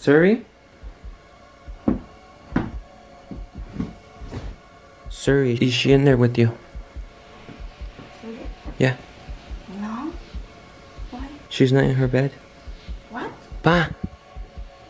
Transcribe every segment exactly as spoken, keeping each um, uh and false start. Sorry? Sorry, is she in there with you? Sorry? Yeah. No. Why? She's not in her bed. What? Pa!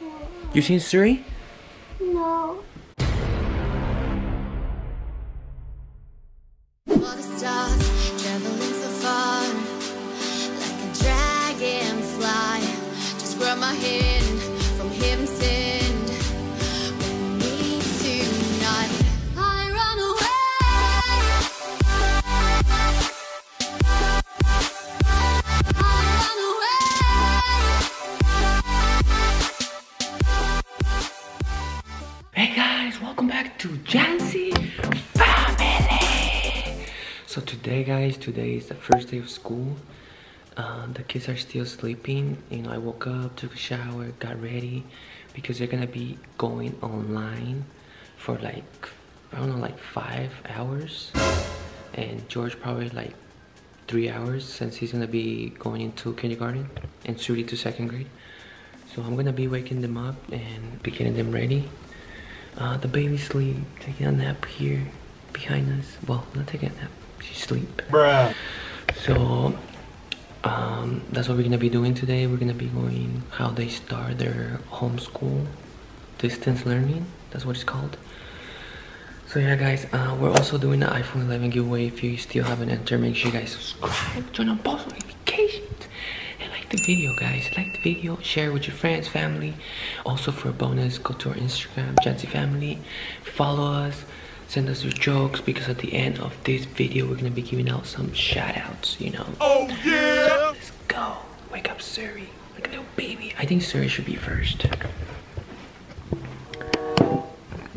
No. You seen Suri? No. To Jazzy Family! So today guys, today is the first day of school. Uh, the kids are still sleeping. You know, I woke up, took a shower, got ready because they're gonna be going online for like, I don't know, like five hours. And George probably like three hours since he's gonna be going into kindergarten and Suri to second grade. So I'm gonna be waking them up and be getting them ready. Uh, the baby's sleep, taking a nap here behind us. Well, not taking a nap, she's asleep. Bruh. So, um, that's what we're gonna be doing today. We're gonna be going how they start their homeschool distance learning. That's what it's called. So yeah guys, uh, we're also doing the iPhone eleven giveaway. If you still haven't entered, make sure you guys subscribe, turn on post notifications, and like the video guys. Like video, share with your friends, family. Also for a bonus, go to our Instagram, Jancy Family, follow us, send us your jokes, because at the end of this video we're gonna be giving out some shout outs, you know. Oh yeah! So let's go. Wake up Suri, like a little baby. I think Suri should be first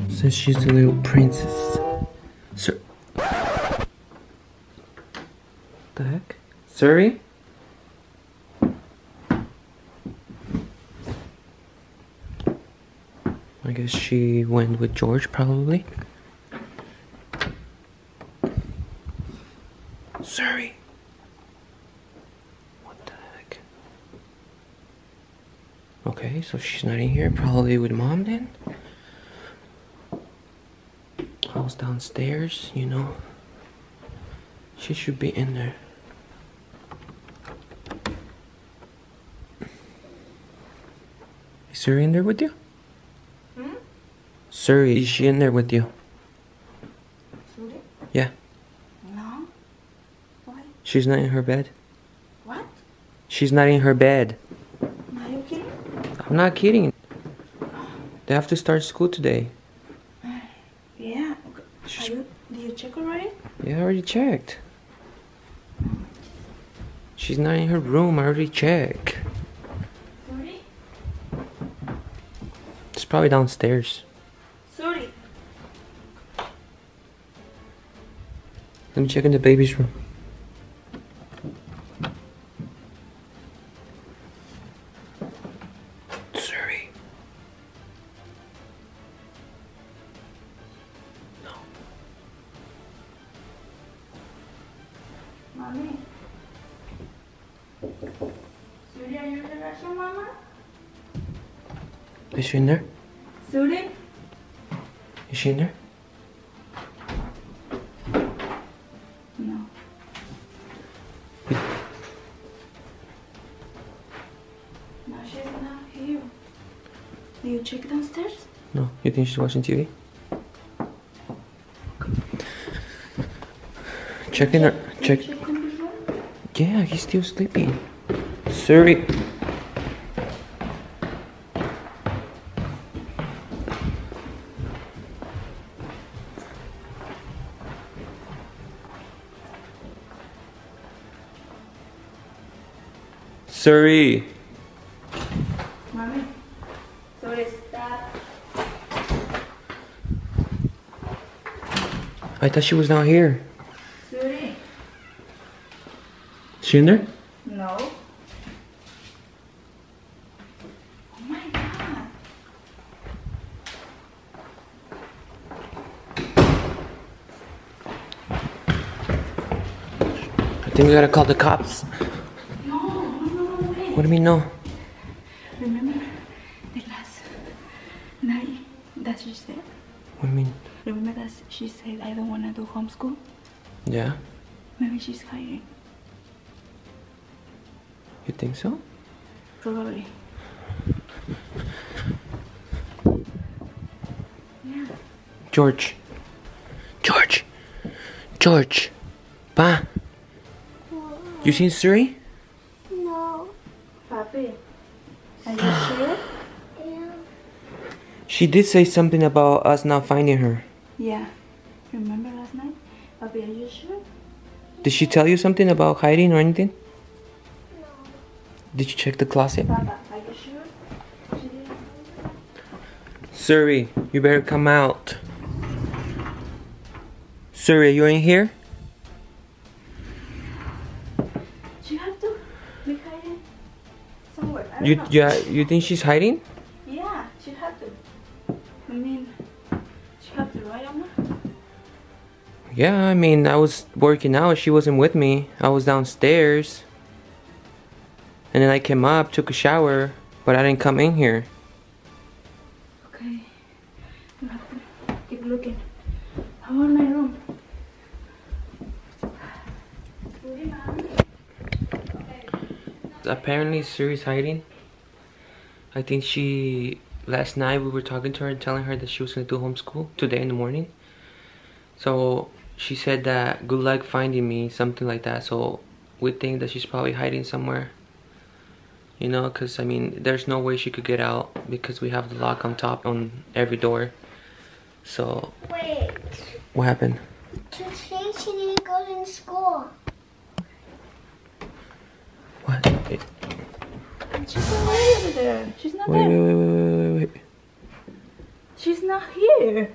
since she's a little princess. Sir, the heck? Suri? I guess she went with George, probably. Suri! What the heck? Okay, so she's not in here, probably with mom then? I was downstairs, you know. She should be in there. Is Suri in there with you? Suri, is she in there with you? Suri? Yeah. No. Why? She's not in her bed. What? She's not in her bed. Are you kidding? I'm not kidding. They have to start school today. Uh, yeah. Are you, did you check already? Yeah, I already checked. She's not in her room. I already checked. Suri? It's probably downstairs. Suri. Let me check in the baby's room. Suri. No. Mommy. Suri, are you in the restroom, Mama? Is she in there? Suri? Is she in there? No. No, she's not here. Do you check downstairs? No. You think she's watching T V? Checking her. Check. Yeah, he's still sleeping. Suri. Suri. Mommy. Suri, stop. I thought she was not here. Suri. Is she in there? No. Oh my God. I think we gotta call the cops. What do you mean no? Remember the last No, that's what she said. What do you mean? Remember that she said I don't want to do homeschool? Yeah. Maybe she's hiring. You think so? Probably. Yeah. George. George. George. Pa. What? You seen Suri? No. Papi. Are you sure? Yeah. She did say something about us not finding her. Yeah. Remember last night? Papi, are you sure? Did she tell you something about hiding or anything? No. Did you check the closet? Papa, are you sure? She didn't Suri, you better come out. Suri, are you in here? She has to be hiding somewhere. I don't you, know. Yeah, you think she's hiding? Yeah, she has to. I mean, she has to, right, Amma? Yeah, I mean, I was working out, she wasn't with me. I was downstairs. And then I came up, took a shower, but I didn't come in here. Okay. I'm gonna keep looking. How about my room? Apparently, Suri's hiding. I think she... Last night we were talking to her and telling her that she was gonna do homeschool today in the morning. So she said that good luck finding me, something like that. So we think that she's probably hiding somewhere, you know, because I mean there's no way she could get out because we have the lock on top on every door. So wait, what happened today? She didn't go to school. What? It... she's not over there. She's not wait, there. Wait, wait, wait, wait, wait. She's not here.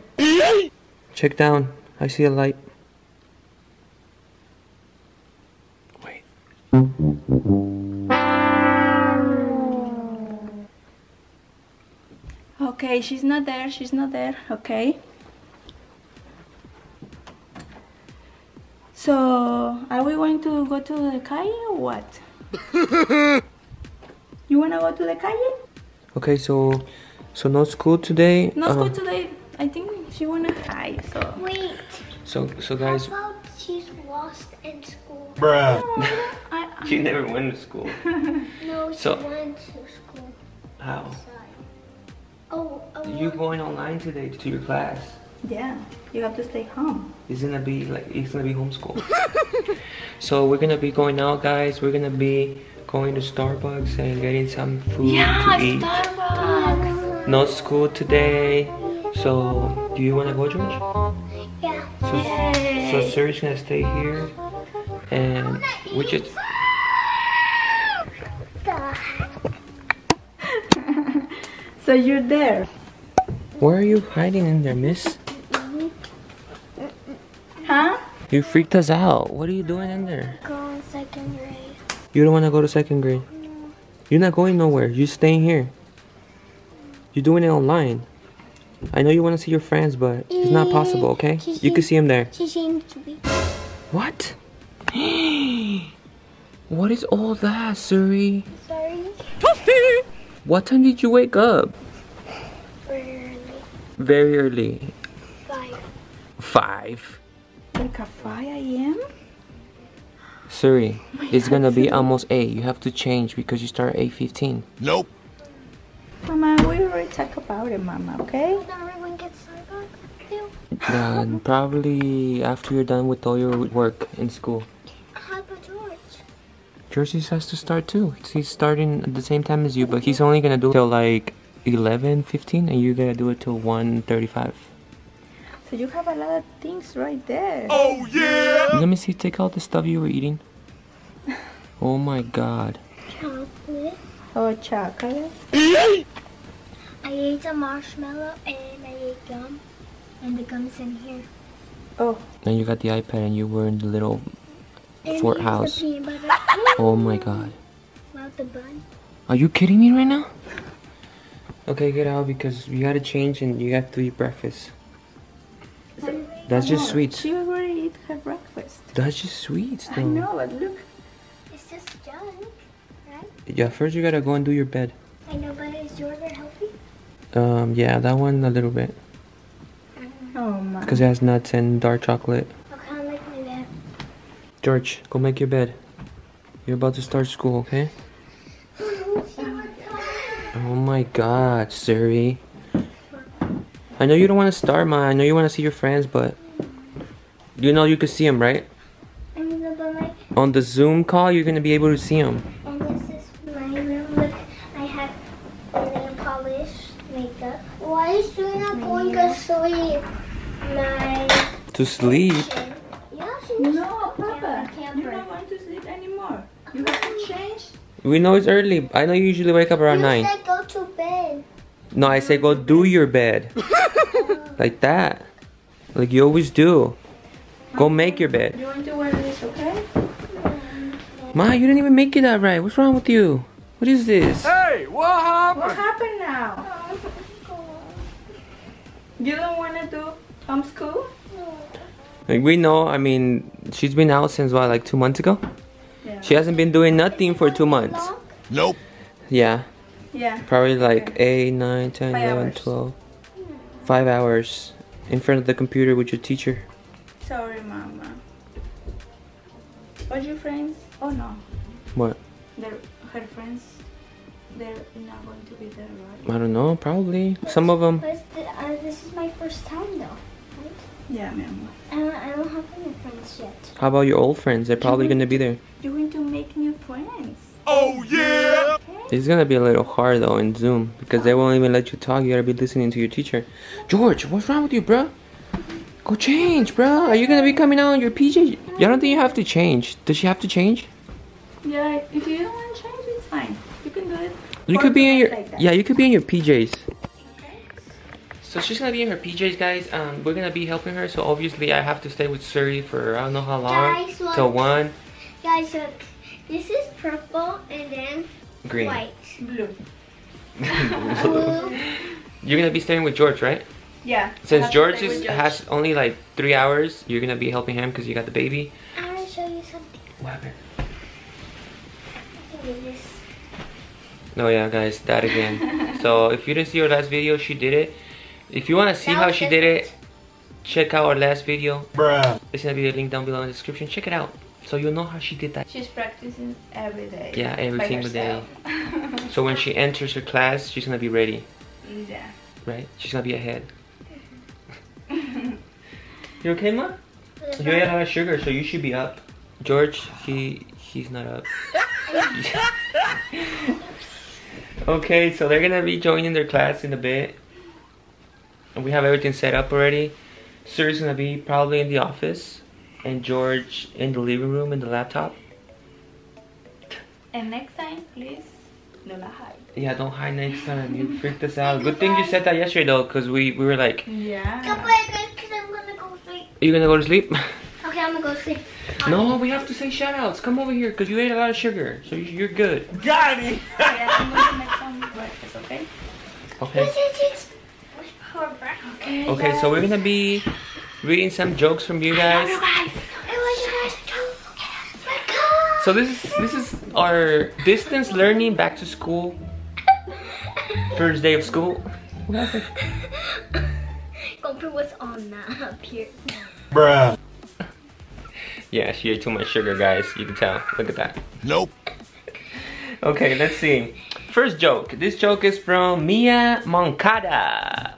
Check down. I see a light. Wait. Okay, she's not there, she's not there, okay. So, are we going to go to the calle or what? You wanna go to the calle? Okay, so, so no school today? No uh, school today, I think she wanna hide, so... Wait. So, so guys... How about she's lost in school? Bruh. No, I, I... She never went to school. No, she so, went to school. How? Outside. Oh, oh... You're going online today to your class. Yeah, you have to stay home. It's gonna be like, it's gonna be homeschool. So we're gonna be going out, guys. We're gonna be going to Starbucks and getting some food yeah, to eat. Yeah, Starbucks! No school today. So, do you want to go, George? Yeah. So, Yay. so Suri's going to stay here. And we just... So, you're there. Where are you hiding in there, miss? Huh? You freaked us out. What are you doing in there? Go in second grade. You don't want to go to second grade? No. You're not going nowhere. You're staying here. You're doing it online. I know you want to see your friends, but it's not possible, okay? She you can see him there. She seems to be. What? What is all that, Suri? Sorry. What time did you wake up? Very early. Very early. Five. Five? Like at five A M? Suri, oh it's God, gonna be it. Almost eight. You have to change because you start at eight fifteen. Nope. Mama, we already talked about it, Mama, okay? Will everyone get Starbucks too? Uh, probably after you're done with all your work in school. How about George? George has to start too. He's starting at the same time as you, but he's only gonna do it till like eleven fifteen and you're gonna do it till one thirty-five. So you have a lot of things right there. Oh yeah! Let me see, take out the stuff you were eating. Oh my God. Chocolate. Oh, chocolate. I ate a marshmallow and I ate gum. And the gum's in here. Oh. Then you got the iPad and you were in the little and fort house. Oh my God. Without the bun. Are you kidding me right now? Okay, get out because you gotta change and you have to eat breakfast. So, that's just sweets. She already ate her breakfast. That's just sweets though. I know, but look. It's just junk. Yeah, first you gotta go and do your bed. I know, but is George healthy? Um, yeah, that one a little bit. Oh my. Because it has nuts and dark chocolate. Okay, I'll make my bed. George, go make your bed. You're about to start school, okay? Oh my god, Siri. I know you don't want to start, Ma. I know you want to see your friends, but... You know you could see them, right? On the Zoom call, you're going to be able to see them. And this is my room. Look, I have nail polish, makeup. Why is you not going to sleep? My... To sleep? Kitchen. No, Papa. You're not going to sleep anymore. You have to change. We know it's early. I know you usually wake up around you nine. You said go to bed. No, I say go do your bed. Like that. Like you always do. Go make your bed. You want to wear this, okay? Ma, you didn't even make it that right. What's wrong with you? What is this? Hey, what happened? What happened now? You don't want to do homeschool? No. Like we know, I mean, she's been out since what, like two months ago? Yeah. She hasn't been doing nothing for two months. Nope. Yeah. Yeah. Probably like okay. eight, nine, ten, eleven, twelve. Yeah. Five hours in front of the computer with your teacher. Sorry, Mama. But your friends? Oh no. What? They're, her friends, they're not going to be there, right? I don't know, probably. But some of them. The, uh, this is my first time though, right? Yeah, Mama. I don't, I don't have any friends yet. How about your old friends? They're probably going to be there. You're going to make new friends. Oh yeah! Okay. It's going to be a little hard though in Zoom because they won't even let you talk. You gotta be listening to your teacher. George, what's wrong with you, bro? Go change, bro. Are you gonna be coming out on your P J? I don't think you have to change. Does she have to change? Yeah, if you don't want to change, it's fine. You can do it. You could be in your like yeah. You could be in your P Js. Okay. So she's gonna be in her P Js, guys. Um, we're gonna be helping her. So obviously, I have to stay with Suri for I don't know how long. Guys, look. Till one. Guys, look. This is purple and then green, white, blue. Blue. You're gonna be staying with George, right? Yeah. Since George, is, George has only like three hours, you're gonna be helping him because you got the baby. I wanna show you something. What happened? I can do this. No, yeah, guys, that again. So if you didn't see her last video, she did it. If you wanna see how she did it, check out our last video. Bruh. There's gonna be a link down below in the description. Check it out, so you'll know how she did that. She's practicing every day. Yeah, every single day. So when she enters her class, she's gonna be ready. Yeah. Right? She's gonna be ahead. You okay, Ma? You ate a lot of sugar, so you should be up. George, he he's not up. Okay, so they're gonna be joining their class in a bit. And we have everything set up already. Suri's gonna be probably in the office, and George in the living room in the laptop. And next time, please, no la hide. Yeah, don't hide next time. You freaked us out. Good thing you said that yesterday though, because we, we were like... Yeah. You're gonna go to sleep? Okay, I'm gonna go to sleep. I'll no, we have to say shout outs. Come over here because you ate a lot of sugar. So you're good. Got it! Yeah, I'm gonna make some breakfast, okay? Okay. Okay, okay, so we're gonna be reading some jokes from you guys. So this is this is our distance learning back to school. First day of school. Gopher was on that up here. Bruh. Yeah, she ate too much sugar, guys. You can tell. Look at that. Nope. Okay, let's see. First joke. This joke is from Mia Moncada.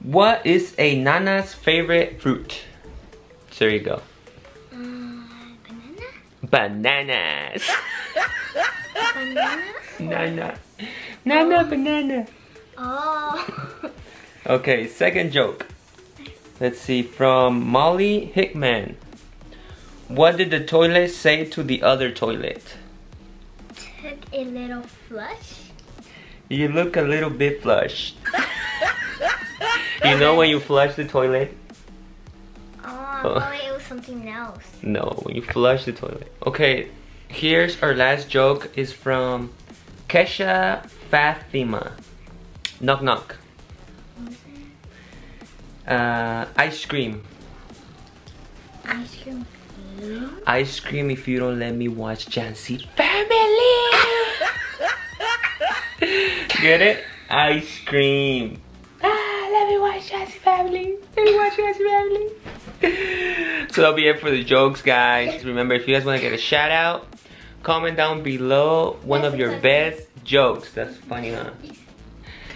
What is a nana's favorite fruit? There you go. Uh, banana? Bananas. Banana? Nana. Nana, oh. Banana. Oh. Okay, second joke. Let's see, from Molly Hickman. What did the toilet say to the other toilet? Took a little flush. You look a little bit flushed. You know when you flush the toilet? Oh, I thought it was something else. No, when you flush the toilet. Okay, here's our last joke. It's from Kesha Fatima. Knock, knock. Uh, ice cream. Ice cream. Ice cream if you don't let me watch Jancy Family. Get it? ice cream. Ah, let me watch Jazzy Family. Let me watch Jazzy Family. So that'll be it for the jokes, guys. Remember, if you guys want to get a shout out, comment down below one of your best jokes. That's funny, huh?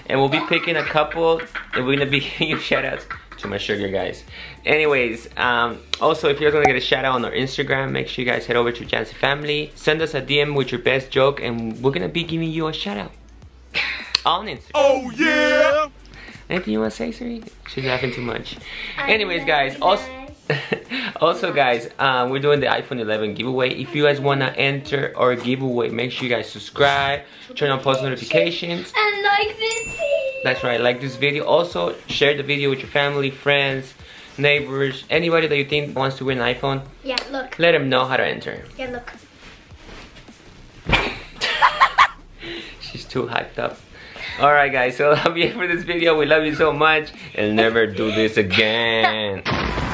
And we'll be picking a couple, and we're gonna be giving you shout outs to my sugar, guys. Anyways, um, also if you guys wanna get a shout out on our Instagram, make sure you guys head over to Jancy Family. Send us a D M with your best joke, and we're gonna be giving you a shout out on Instagram. Oh yeah! Anything you wanna say, Siri? She's laughing too much. Anyways, guys, also, also guys, um, we're doing the iPhone eleven giveaway. If you guys wanna enter our giveaway, make sure you guys subscribe, turn on post notifications, and like this video. That's right, like this video. Also, share the video with your family, friends, neighbors, anybody that you think wants to win an iPhone. Yeah, look. Let them know how to enter. Yeah, look. She's too hyped up. All right, guys, so that'll be it for this video. We love you so much, and never do this again.